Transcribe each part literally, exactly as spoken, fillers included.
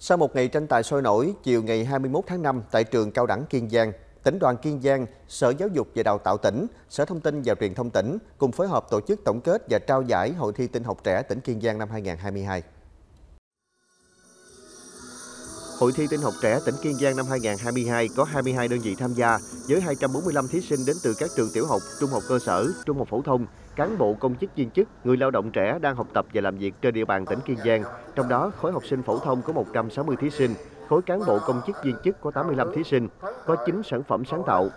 Sau một ngày tranh tài sôi nổi, chiều ngày hai mươi mốt tháng năm tại Trường Cao đẳng Kiên Giang, Tỉnh Đoàn Kiên Giang, Sở Giáo dục và Đào tạo tỉnh, Sở Thông tin và Truyền thông tỉnh cùng phối hợp tổ chức tổng kết và trao giải Hội thi Tin học trẻ tỉnh Kiên Giang năm hai nghìn không trăm hai mươi hai. Hội thi Tin học trẻ tỉnh Kiên Giang năm hai nghìn không trăm hai mươi hai có hai mươi hai đơn vị tham gia với hai trăm bốn mươi lăm thí sinh đến từ các trường tiểu học, trung học cơ sở, trung học phổ thông, cán bộ công chức viên chức, người lao động trẻ đang học tập và làm việc trên địa bàn tỉnh Kiên Giang. Trong đó, khối học sinh phổ thông có một trăm sáu mươi thí sinh, khối cán bộ công chức viên chức có tám mươi lăm thí sinh, có chín sản phẩm sáng tạo.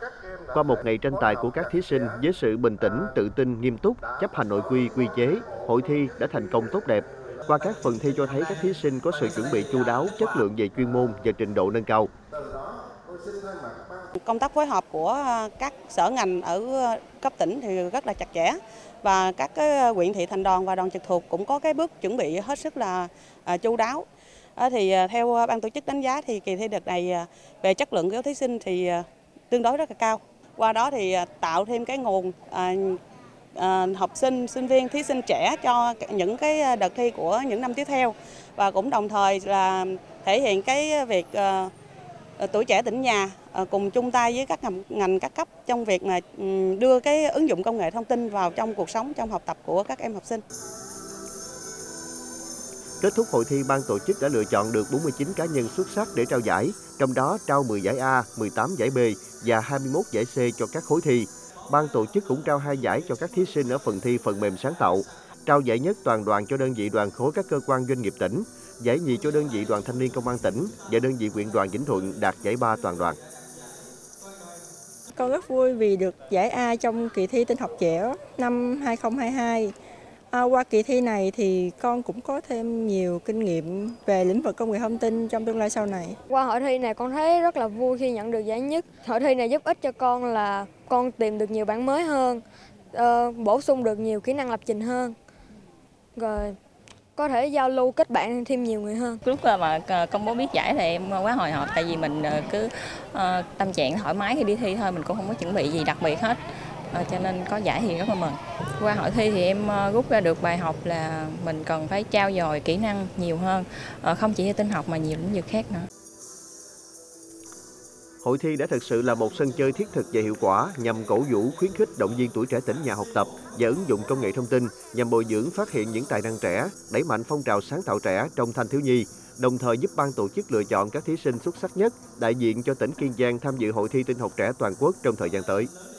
Qua một ngày tranh tài của các thí sinh với sự bình tĩnh, tự tin, nghiêm túc, chấp hành nội quy, quy chế, hội thi đã thành công tốt đẹp. Qua các phần thi cho thấy các thí sinh có sự chuẩn bị chu đáo, chất lượng về chuyên môn và trình độ nâng cao. Công tác phối hợp của các sở ngành ở cấp tỉnh thì rất là chặt chẽ và các huyện thị thành đoàn và đoàn trực thuộc cũng có cái bước chuẩn bị hết sức là chu đáo. Thì theo ban tổ chức đánh giá thì kỳ thi đợt này về chất lượng của thí sinh thì tương đối rất là cao. Qua đó thì tạo thêm cái nguồn học sinh, sinh viên, thí sinh trẻ cho những cái đợt thi của những năm tiếp theo và cũng đồng thời là thể hiện cái việc tuổi trẻ tỉnh nhà cùng chung tay với các ngành, ngành các cấp trong việc mà đưa cái ứng dụng công nghệ thông tin vào trong cuộc sống, trong học tập của các em học sinh. Kết thúc hội thi, ban tổ chức đã lựa chọn được bốn mươi chín cá nhân xuất sắc để trao giải, trong đó trao mười giải A, mười tám giải B và hai mươi mốt giải C cho các khối thi. Ban tổ chức cũng trao hai giải cho các thí sinh ở phần thi phần mềm sáng tạo, trao giải nhất toàn đoàn cho đơn vị đoàn khối các cơ quan doanh nghiệp tỉnh, giải nhì cho đơn vị đoàn thanh niên công an tỉnh và đơn vị huyện đoàn Vĩnh Thuận đạt giải ba toàn đoàn. Con rất vui vì được giải A trong kỳ thi tin học trẻ năm hai nghìn không trăm hai mươi hai. À, qua kỳ thi này thì con cũng có thêm nhiều kinh nghiệm về lĩnh vực công nghệ thông tin trong tương lai sau này. Qua hội thi này con thấy rất là vui khi nhận được giải nhất. Hội thi này giúp ích cho con là con tìm được nhiều bạn mới hơn, bổ sung được nhiều kỹ năng lập trình hơn, rồi có thể giao lưu kết bạn thêm nhiều người hơn. Lúc mà công bố biết giải thì em quá hồi hộp, tại vì mình cứ tâm trạng thoải mái khi đi thi thôi, mình cũng không có chuẩn bị gì đặc biệt hết. À, cho nên có giải thì rất là mừng. Qua hội thi thì em rút ra được bài học là mình cần phải trau dồi kỹ năng nhiều hơn, à, không chỉ tin học mà nhiều lĩnh vực khác nữa. Hội thi đã thực sự là một sân chơi thiết thực và hiệu quả nhằm cổ vũ, khuyến khích, động viên tuổi trẻ tỉnh nhà học tập và ứng dụng công nghệ thông tin nhằm bồi dưỡng, phát hiện những tài năng trẻ, đẩy mạnh phong trào sáng tạo trẻ trong thanh thiếu nhi, đồng thời giúp ban tổ chức lựa chọn các thí sinh xuất sắc nhất đại diện cho tỉnh Kiên Giang tham dự hội thi tin học trẻ toàn quốc trong thời gian tới.